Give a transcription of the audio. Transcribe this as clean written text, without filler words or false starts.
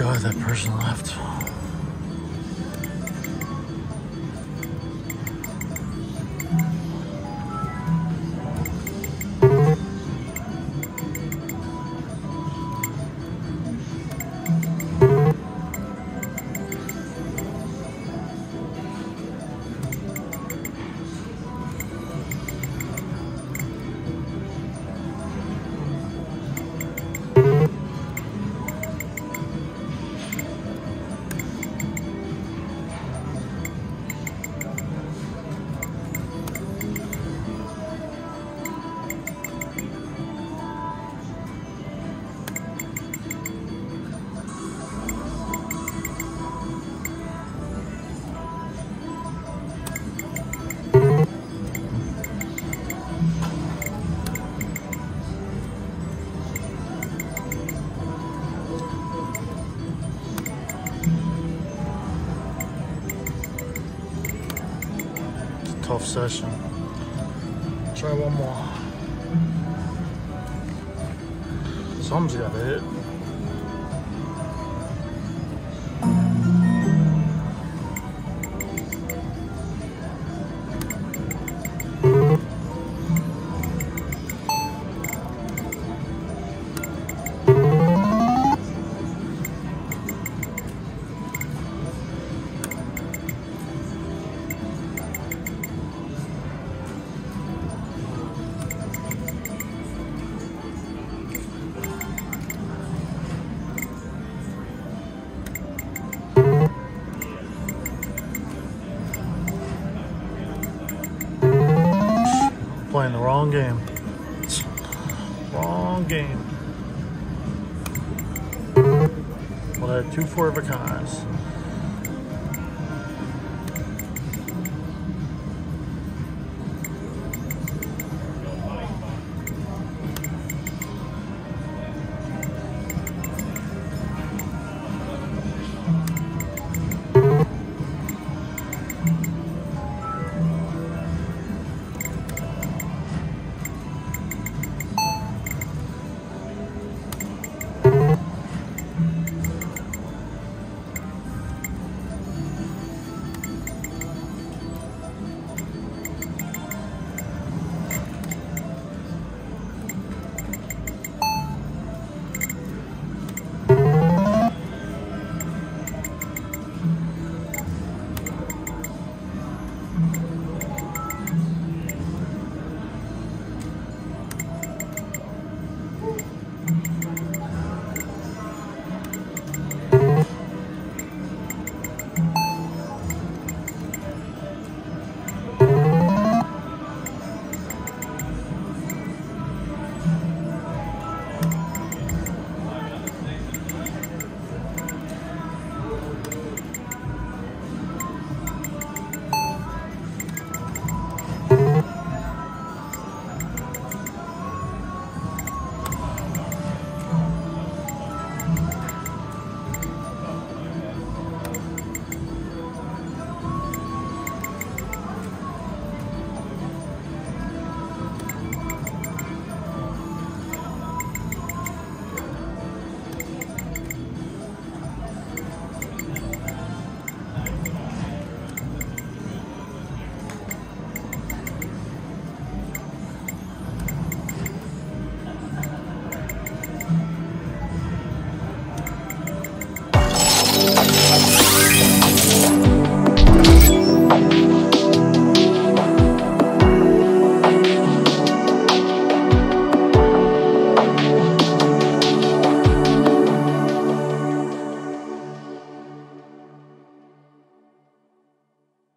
God, that person left. Tough session. Try one more. Something's got to hit. Playing the wrong game. Wrong game. Well, I had 2 4 of a kinds.